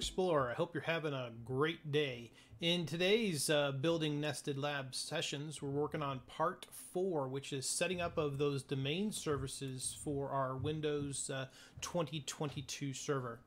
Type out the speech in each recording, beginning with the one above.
Explorer. I hope you're having a great day. In today's Building Nested Lab sessions, we're working on part 4, which is setting up of those domain services for our Windows 2022 server.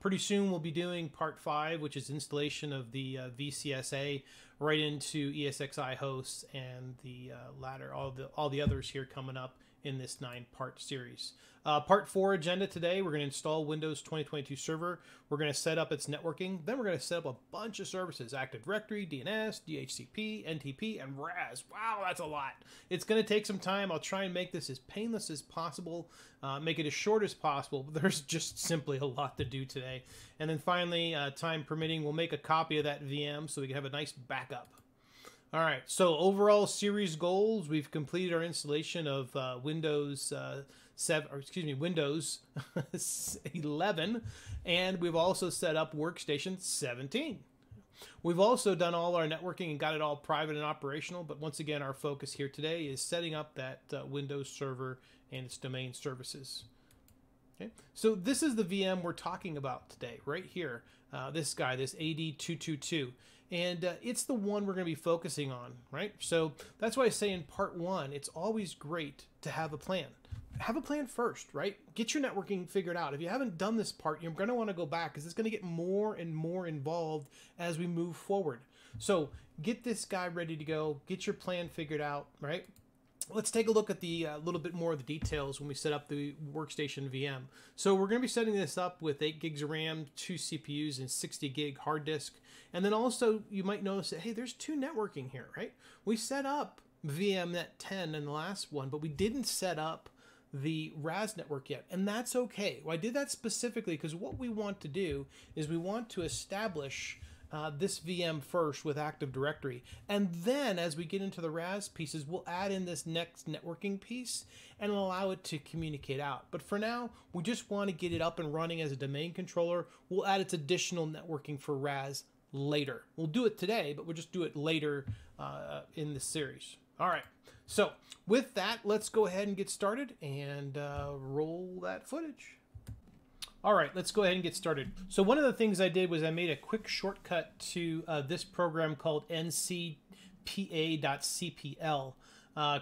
Pretty soon we'll be doing part 5, which is installation of the VCSA right into ESXi hosts and the latter, all the others here coming up in this 9-part series. Part 4 agenda today, we're going to install Windows 2022 Server. We're going to set up its networking. Then we're going to set up a bunch of services: Active Directory, DNS, DHCP, NTP, and RAS. Wow, that's a lot. It's going to take some time. I'll try and make this as painless as possible, make it as short as possible, but there's just simply a lot to do today. And then finally, time permitting, we'll make a copy of that VM so we can have a nice backup. All right, so overall series goals, we've completed our installation of Windows 11, and we've also set up Workstation 17. We've also done all our networking and got it all private and operational, but once again, our focus here today is setting up that Windows server and its domain services. Okay. So this is the VM we're talking about today, right here, this guy, this AD222, and it's the one we're going to be focusing on, right? So that's why I say in part 1, it's always great to have a plan. Have a plan first, right? Get your networking figured out. If you haven't done this part, you're going to want to go back because it's going to get more and more involved as we move forward. So get this guy ready to go, get your plan figured out, right? Let's take a look at the little bit more of the details when we set up the Workstation VM. So we're going to be setting this up with 8 gigs of RAM, 2 CPUs, and 60 gig hard disk. And then also you might notice that, hey, there's 2 networking here, right? We set up VMnet 10 in the last one, but we didn't set up the RAS network yet, and that's okay. Well, I did that specifically because what we want to do is we want to establish this VM first with Active Directory, and then as we get into the RAS pieces, we'll add in this next networking piece and allow it to communicate out. But for now, we just want to get it up and running as a domain controller. We'll add its additional networking for RAS later. We'll do it today, but we'll just do it later in this series. All right, so with that, let's go ahead and get started and roll that footage. All right, let's go ahead and get started. So one of the things I did was I made a quick shortcut to this program called ncpa.cpl.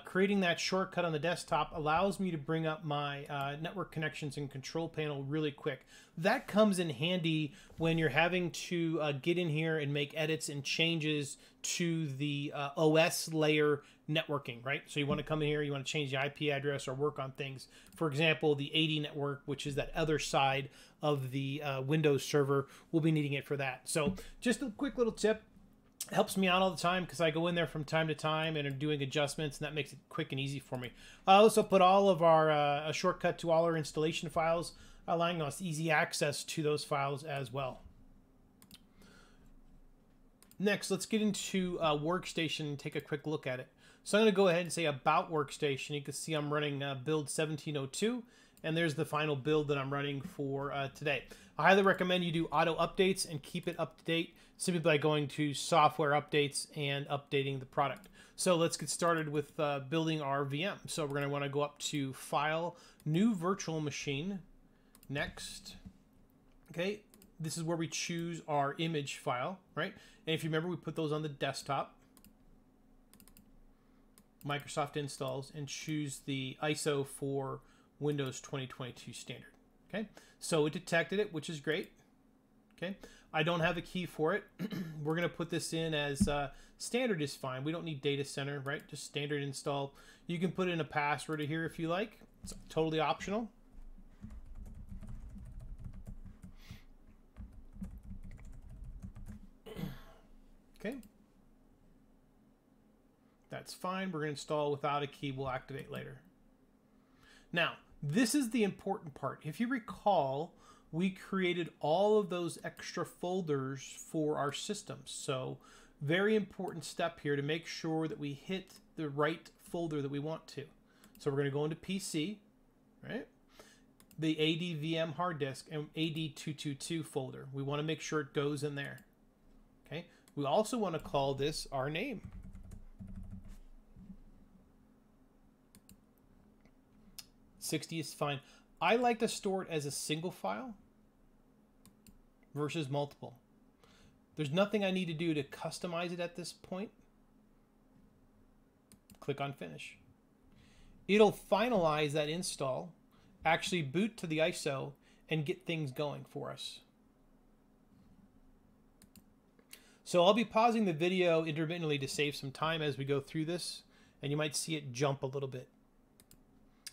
Creating that shortcut on the desktop allows me to bring up my network connections and control panel really quick. That comes in handy when you're having to get in here and make edits and changes to the OS layer networking, right? So you want to come in here, you want to change the IP address or work on things. For example, the AD network, which is that other side of the Windows server, we'll be needing it for that. So just a quick little tip. It helps me out all the time because I go in there from time to time and I'm doing adjustments, and that makes it quick and easy for me. I also put all of our a shortcut to all our installation files, allowing us easy access to those files as well. Next, let's get into Workstation and take a quick look at it. So I'm going to go ahead and say about Workstation. You can see I'm running build 1702, and there's the final build that I'm running for today. I highly recommend you do auto updates and keep it up to date simply by going to software updates and updating the product. So let's get started with building our VM. So we're going to want to go up to File, New Virtual Machine, Next. Okay, this is where we choose our image file, right? And if you remember, we put those on the desktop, Microsoft installs, and choose the ISO for Windows 2022 standard. Okay, so it detected it, which is great. Okay, I don't have a key for it. We're going to put this in as standard is fine. We don't need data center, right? Just standard install. You can put in a password here if you like. It's totally optional. Okay, that's fine. We're going to install without a key. We'll activate later. Now, this is the important part. If you recall, we created all of those extra folders for our system. So very important step here to make sure that we hit the right folder that we want to. So we're going to go into PC, right? The ADVM hard disk and AD222 folder. We want to make sure it goes in there. Okay. We also want to call this our name. .60 is fine. I like to store it as a single file, versus multiple. There's nothing I need to do to customize it at this point. Click on Finish. It'll finalize that install, actually boot to the ISO, and get things going for us. So I'll be pausing the video intermittently to save some time as we go through this, and you might see it jump a little bit.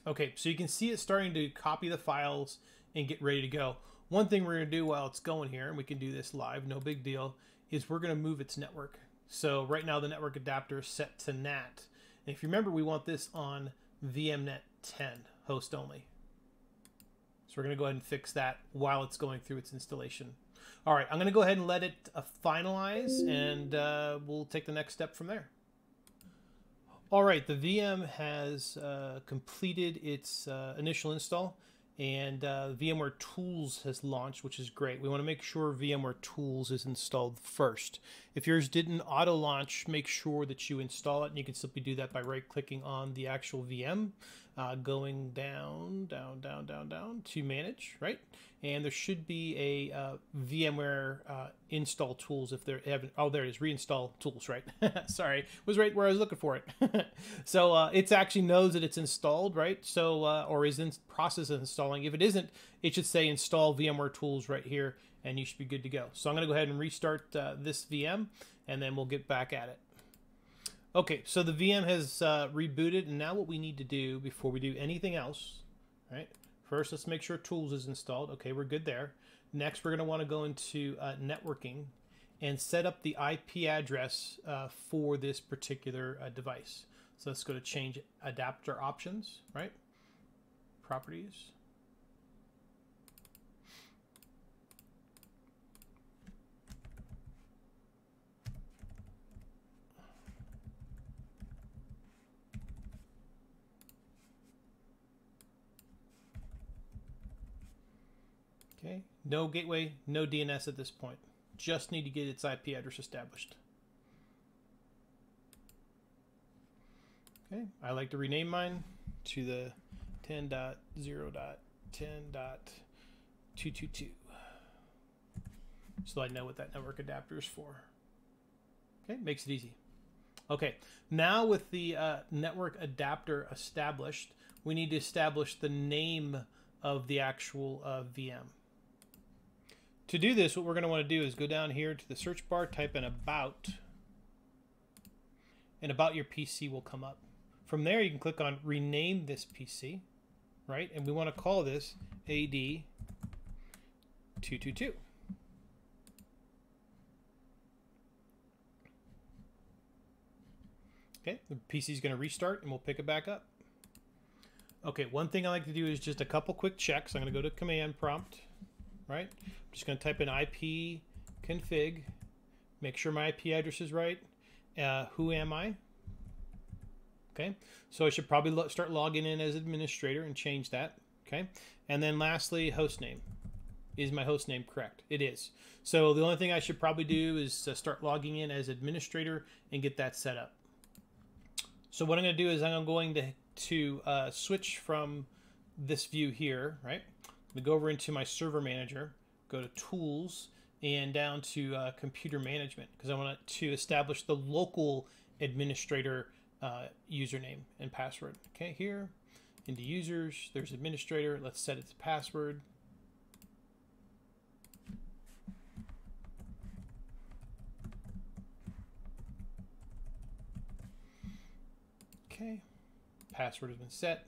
Okay, so you can see it starting to copy the files and get ready to go. One thing we're gonna do while it's going here, and we can do this live, no big deal, is we're gonna move its network. So right now the network adapter is set to NAT. And if you remember, we want this on VMnet 10, host only. So we're gonna go ahead and fix that while it's going through its installation. All right, I'm gonna go ahead and let it finalize, and we'll take the next step from there. All right, the VM has completed its initial install, and VMware Tools has launched, which is great. We want to make sure VMware Tools is installed first. If yours didn't auto-launch, make sure that you install it, and you can simply do that by right-clicking on the actual VM, going down to Manage, right? And there should be a VMware Install Tools if they haven't. Oh, there it is, Reinstall Tools, right? Sorry, it was right where I was looking for it. So it actually knows that it's installed, right? So, or is in process of installing. If it isn't, it should say install VMware Tools right here, and you should be good to go. So I'm going to go ahead and restart this VM, and then we'll get back at it. Okay, so the VM has rebooted, and now what we need to do before we do anything else, right? First, let's make sure Tools is installed. Okay, we're good there. Next, we're going to want to go into networking and set up the IP address for this particular device. So let's go to change adapter options, right? Properties. Okay, no gateway, no DNS at this point. Just need to get its IP address established. Okay, I like to rename mine to the 10.0.10.222, so I know what that network adapter is for. Okay, makes it easy. Okay, now with the network adapter established, we need to establish the name of the actual VM. To do this, what we're going to want to do is go down here to the search bar, type in about, and About Your PC will come up. From there, you can click on Rename This PC, right? And we want to call this AD222. Okay, the PC is going to restart, and we'll pick it back up. Okay, one thing I like to do is just a couple quick checks. I'm going to go to Command Prompt, right? I'm just going to type in IP config, make sure my IP address is right. Who am I? Okay, so I should probably start logging in as administrator and change that. Okay, and then lastly, hostname. Is my hostname correct? It is. So the only thing I should probably do is start logging in as administrator and get that set up. So what I'm going to do is I'm going to switch from this view here, right? I'm going to go over into my server manager, go to Tools, and down to Computer Management, because I want to establish the local administrator username and password. Okay, here into users, there's administrator. Let's set it to password. Okay, password has been set.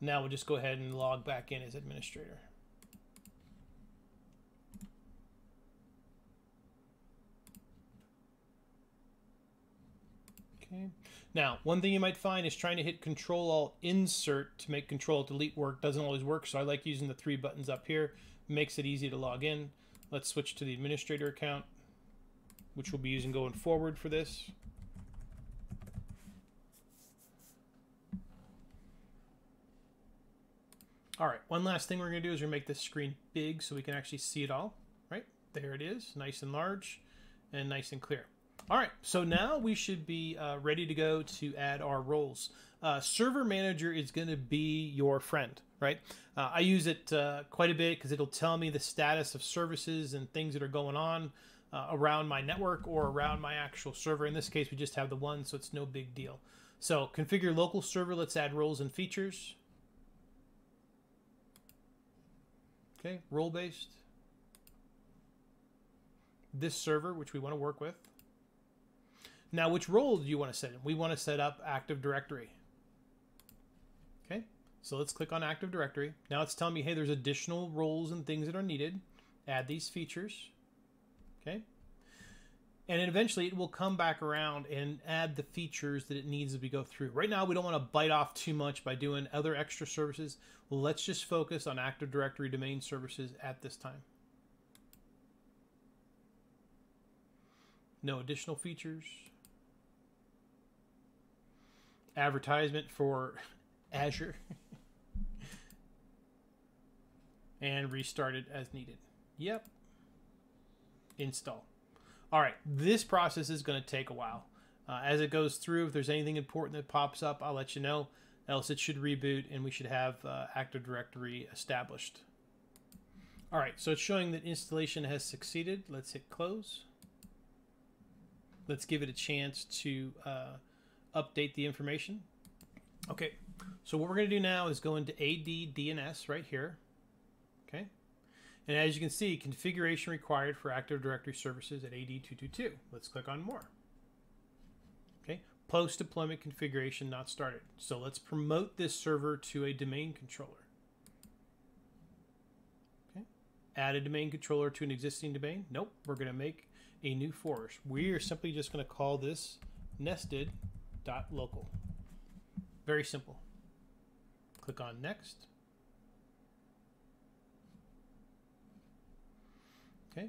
Now we'll just go ahead and log back in as administrator. Okay. Now, one thing you might find is trying to hit Control-Alt-Insert to make Control-Alt-Delete work doesn't always work, so I like using the three buttons up here. Makes it easy to log in. Let's switch to the administrator account, which we'll be using going forward for this. All right, one last thing we're going to do is we're going to make this screen big so we can actually see it all. Right, there it is, nice and large and nice and clear. All right, so now we should be ready to go to add our roles. Server Manager is going to be your friend, right? I use it quite a bit because it'll tell me the status of services and things that are going on around my network or around my actual server. In this case, we just have the one, so it's no big deal. So configure local server. Let's add roles and features. Okay, role-based. This server, which we want to work with. Now, which role do you want to set in? We want to set up Active Directory. Okay, so let's click on Active Directory. Now it's telling me, hey, there's additional roles and things that are needed. Add these features, okay? And then eventually it will come back around and add the features that it needs as we go through. Right now, we don't want to bite off too much by doing other extra services. Let's just focus on Active Directory domain services at this time. No additional features. Advertisement for Azure and restarted as needed. Yep. Install. All right, this process is going to take a while. As it goes through, if there's anything important that pops up, I'll let you know. Else it should reboot and we should have Active Directory established. All right, so it's showing that installation has succeeded. Let's hit close. Let's give it a chance to update the information. Okay, so what we're going to do now is go into AD DNS right here. Okay, and as you can see, configuration required for Active Directory services at AD222. Let's click on more. Okay, post deployment configuration not started. So let's promote this server to a domain controller. Okay, add a domain controller to an existing domain. Nope, we're going to make a new forest. We are simply just going to call this nested.local. Very simple. Click on next. Okay.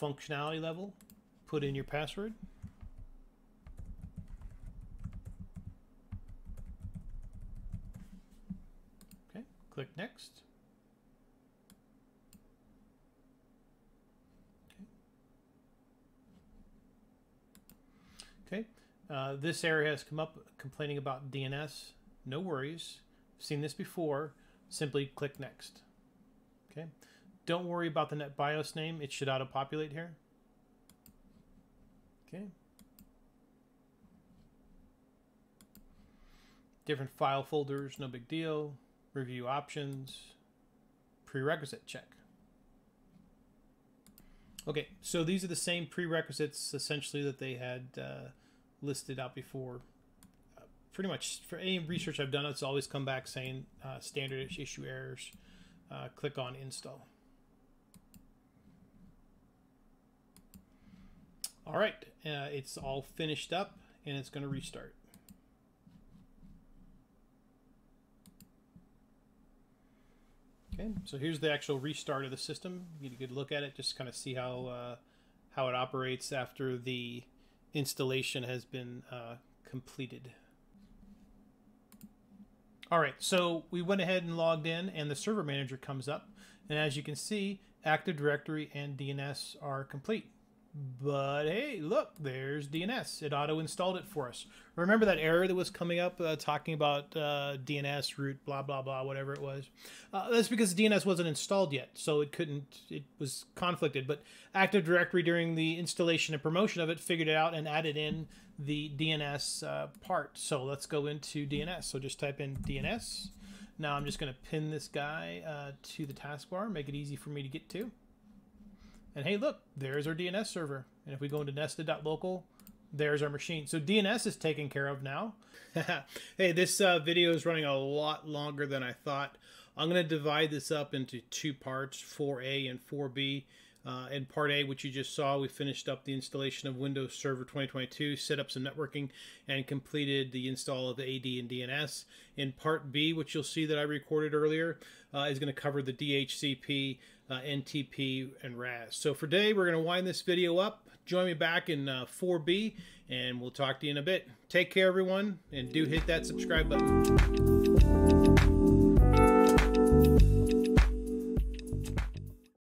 Functionality level. Put in your password. Okay. Click next. Okay. This area has come up complaining about DNS. No worries. Seen this before. Simply click next. Okay. Don't worry about the NetBIOS name. It should auto-populate here. Okay. Different file folders. No big deal. Review options. Prerequisite check. Okay. So these are the same prerequisites essentially that they had listed out before. Pretty much for any research I've done, it's always come back saying standard issue errors. Click on install. All right, it's all finished up and it's going to restart. Okay, so here's the actual restart of the system. You get a good look at it, just kind of see how it operates after the installation has been completed. All right, so we went ahead and logged in and the server manager comes up. And as you can see, Active Directory and DNS are complete. But hey, look, there's DNS. It auto-installed it for us. Remember that error that was coming up talking about DNS, root, blah, blah, blah, whatever it was? That's because DNS wasn't installed yet, so it couldn't, it was conflicted. But Active Directory during the installation and promotion of it figured it out and added in the DNS part. So let's go into DNS. So just type in DNS. Now I'm just going to pin this guy to the taskbar, make it easy for me to get to. And hey, look, there's our DNS server. And if we go into nested.local, there's our machine. So DNS is taken care of now. Hey, this video is running a lot longer than I thought. I'm going to divide this up into two parts, 4A and 4B. In part A, which you just saw, we finished up the installation of Windows Server 2022, set up some networking, and completed the install of AD and DNS. In part B, which you'll see that I recorded earlier, is going to cover the DHCP, NTP, and RAS. So for today, we're going to wind this video up. Join me back in 4B, and we'll talk to you in a bit. Take care, everyone, and do hit that subscribe button.